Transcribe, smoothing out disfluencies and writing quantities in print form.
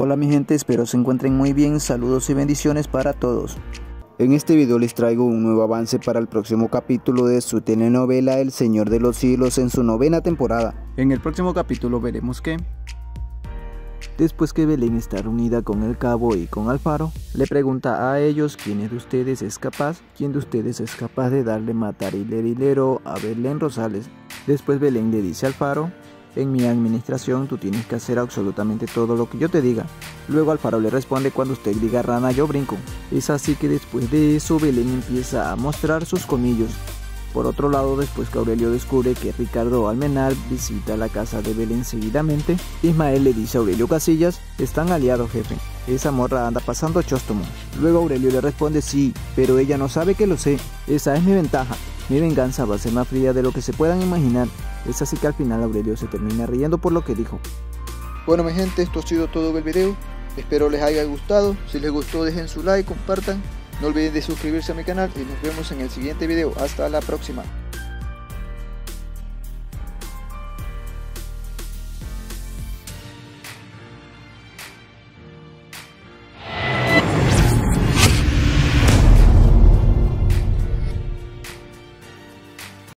Hola mi gente, espero se encuentren muy bien, saludos y bendiciones para todos. En este video les traigo un nuevo avance para el próximo capítulo de su telenovela El Señor de los Cielos en su 9ª temporada. En el próximo capítulo veremos que, después que Belén está reunida con el cabo y con Alfaro, le pregunta a ellos quién de ustedes es capaz de darle matar hilerilero a Belén Rosales. Después Belén le dice a Alfaro: en mi administración tú tienes que hacer absolutamente todo lo que yo te diga. Luego Alfaro le responde: cuando usted diga rana yo brinco. Es así que después de eso Belén empieza a mostrar sus colmillos. Por otro lado, después que Aurelio descubre que Ricardo Almenar visita la casa de Belén seguidamente, Ismael le dice a Aurelio Casillas: están aliados, jefe, esa morra anda pasando Chóstomo. Luego Aurelio le responde: sí, pero ella no sabe que lo sé, esa es mi ventaja. Mi venganza va a ser más fría de lo que se puedan imaginar. Es así que al final Aurelio se termina riendo por lo que dijo. Bueno mi gente, esto ha sido todo el video. Espero les haya gustado. Si les gustó dejen su like, compartan. No olviden de suscribirse a mi canal y nos vemos en el siguiente video. Hasta la próxima.